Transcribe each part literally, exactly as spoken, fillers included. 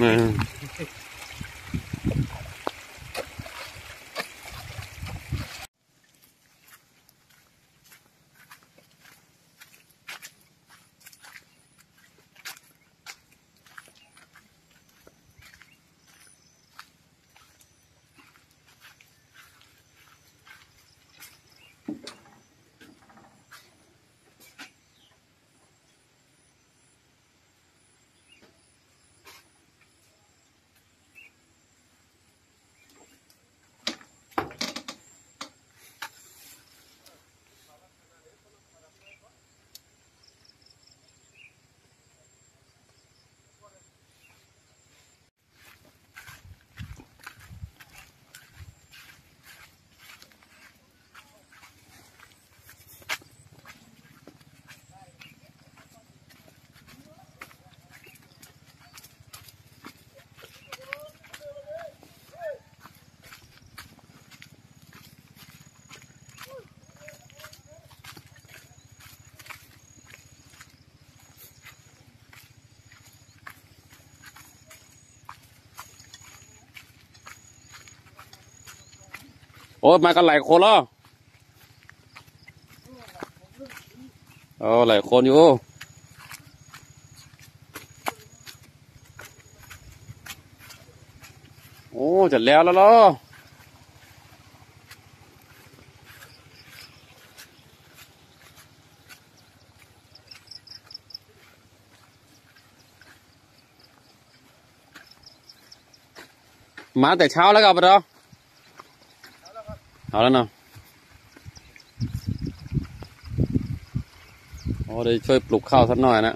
Não.โอ้มากันหลายคนแล้วอ๋อหลายคนอยู่โอ้จัดแล้วแล้วล่ะมาแต่เช้าแล้วครับเราเอาแล้วเนาะโอ้ได้ช่วยปลูกข้าวสักหน่อยนะ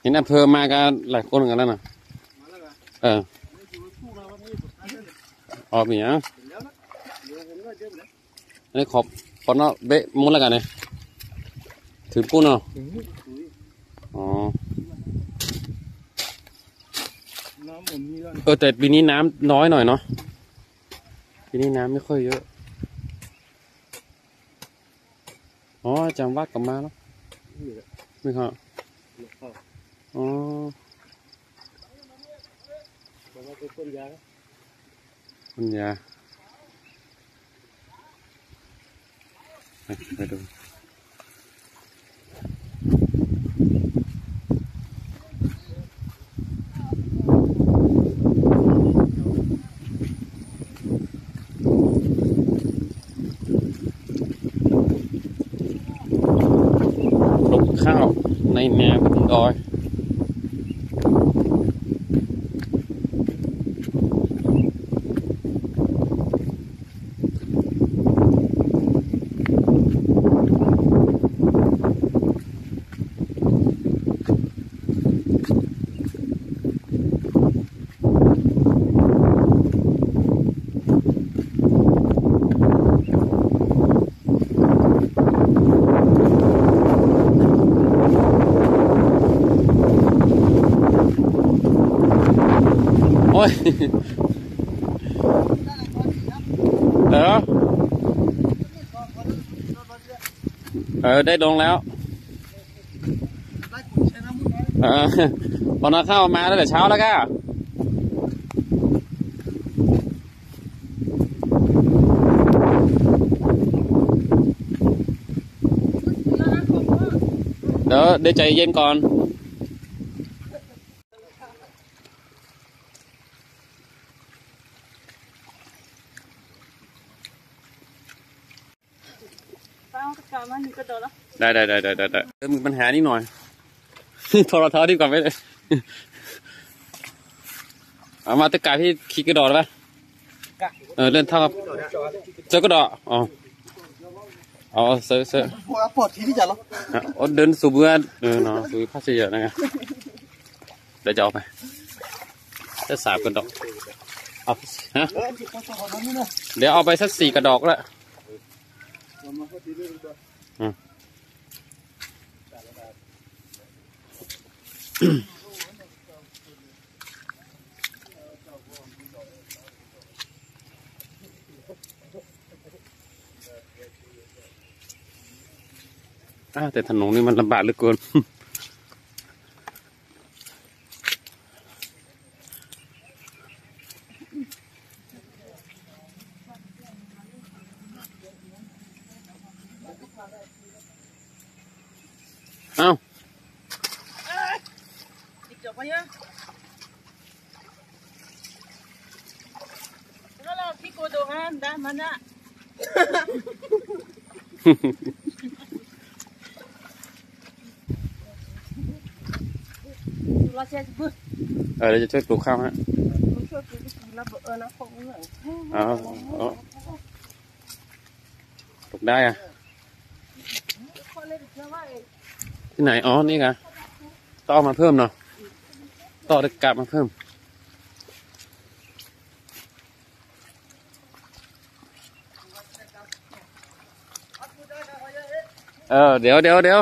เห็นอำเภอมากันหลายคนกันแล้วนะเออออกมีอ่ะนี่ขอบปนเนาะเบะมุ้งแล้วกันเนี่ยถือปุ้นเนาะอ๋อเออแต่ปีนี้น้ำน้อยหน่อยเนาะปีนี้น้ำไม่ค่อยเยอะอ๋อจำวัดกลับมาแล้วไม่ครับอ๋อต้นยาต้นยาไปดูข้าวในแนวบนดอยเออเออได้ลงแล้วเออพอน้าเข้ามาตั้งแต่เช้าแล้วก็เดี๋ยวได้ใจเย็นก่อนได้ได้ได้ได้ได้มีปัญหานิดหน่อยโทรทัศน์ดีกว่าไหมเอามาตะกายที่ขี้กระดอกได้เออเล่นเท่ากับเจ้ากระดอกอ๋ออ๋อเสือเสือปวดที่ที่จัดหรออ๋อเดินสูบเงินเออเนาะสูบผ้าเสียเยอะนะไงเดี๋ยวจะเอาไป จะสามกระดอกเอาฮะเดี๋ยวเอาไปสักสี่กระดอกละอ้าวแต่ถนนนี่มันลำบากเหลือเกินเอาเออเราจะช่วยปลูกข้าวฮะอ๋อปลูกได้อะที่ไหนอ๋อนี่ไงต่อมาเพิ่มเนาะต่อตะกร้ามาเพิ่มเออเดี๋ยวเดี๋ยวเดี๋ยว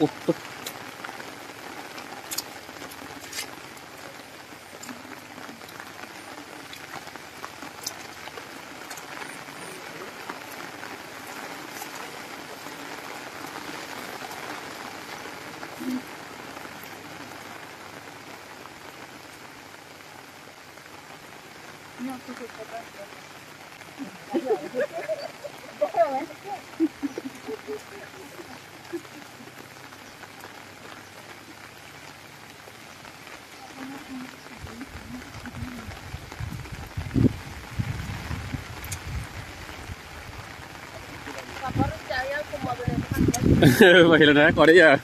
อุ๊บตุ๊บมาเห็นแล้วนะก่อนได้ยัง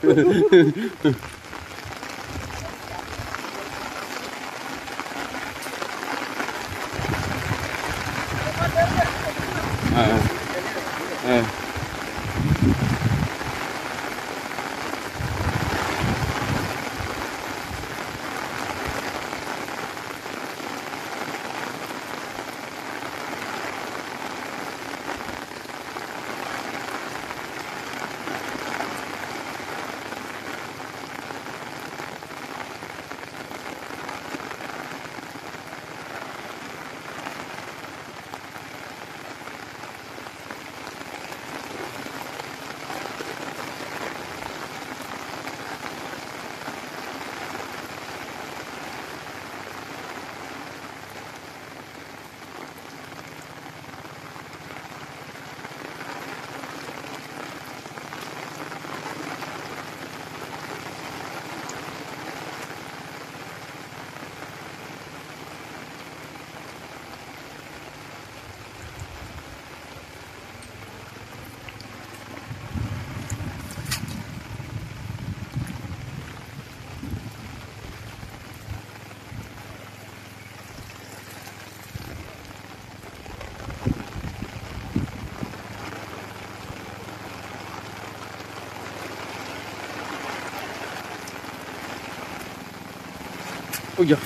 Ôi giời.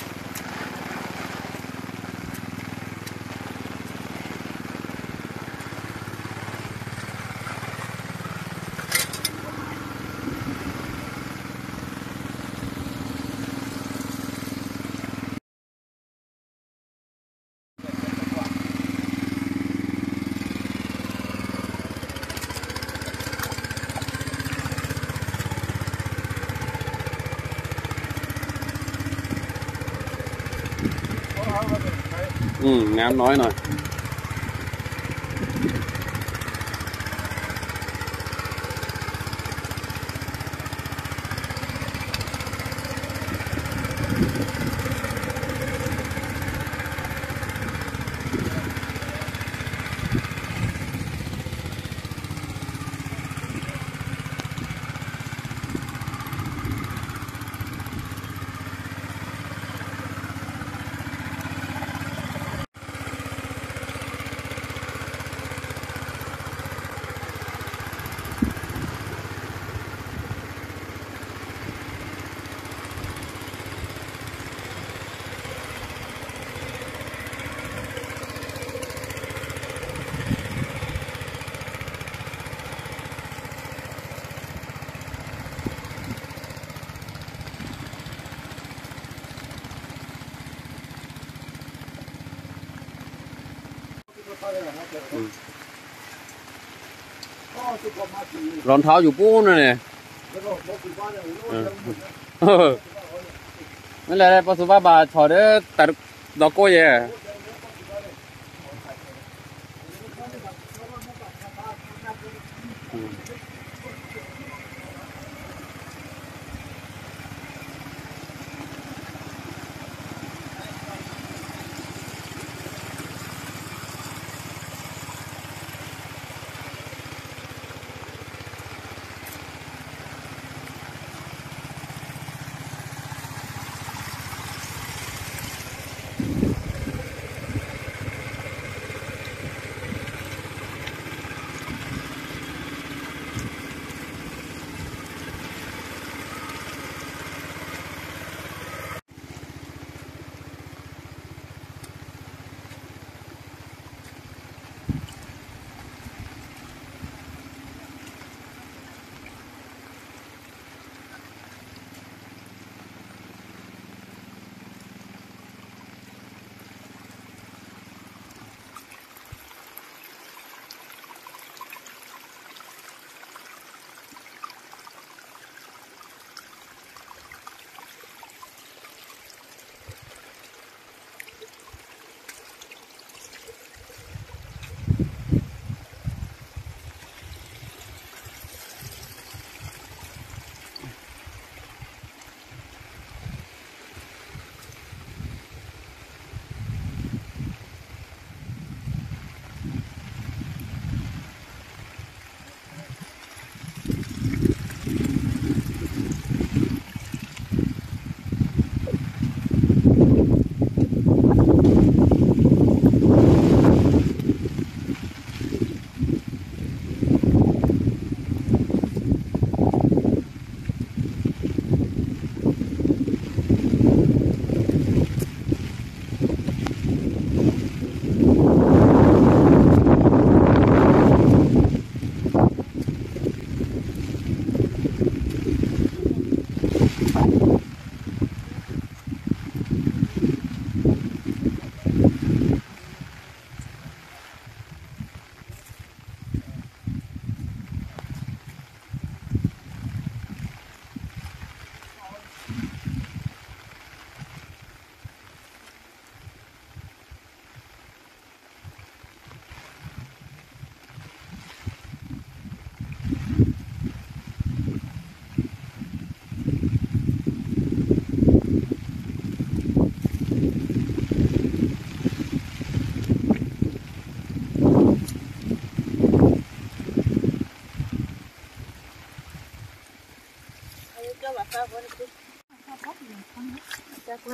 Ừ, nghe em nói rồi.รองเท้าอยู่ปูนนี่นั่นแหละปัสสาวะบาถอดเด้อแต่ดอกโก้ย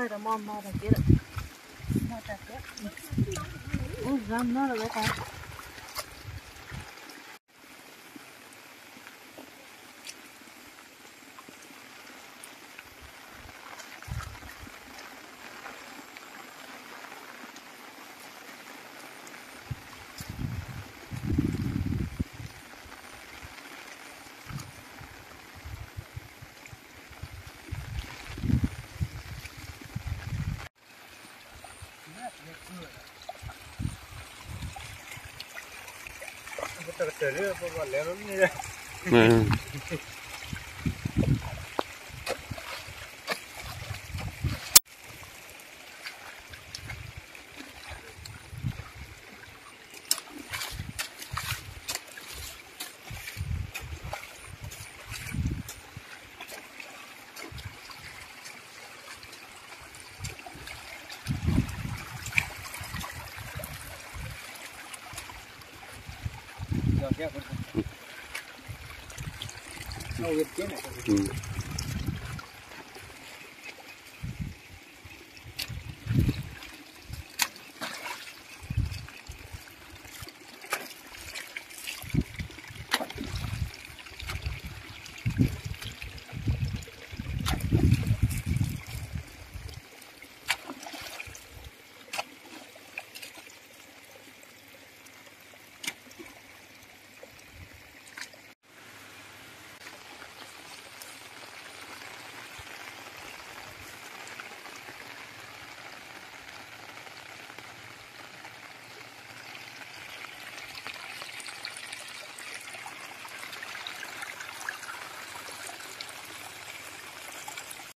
Đây là mòn mò đằng kia đấy, mò chặt đấy, ôi răm nó là cái cái. Mm. No, it's good.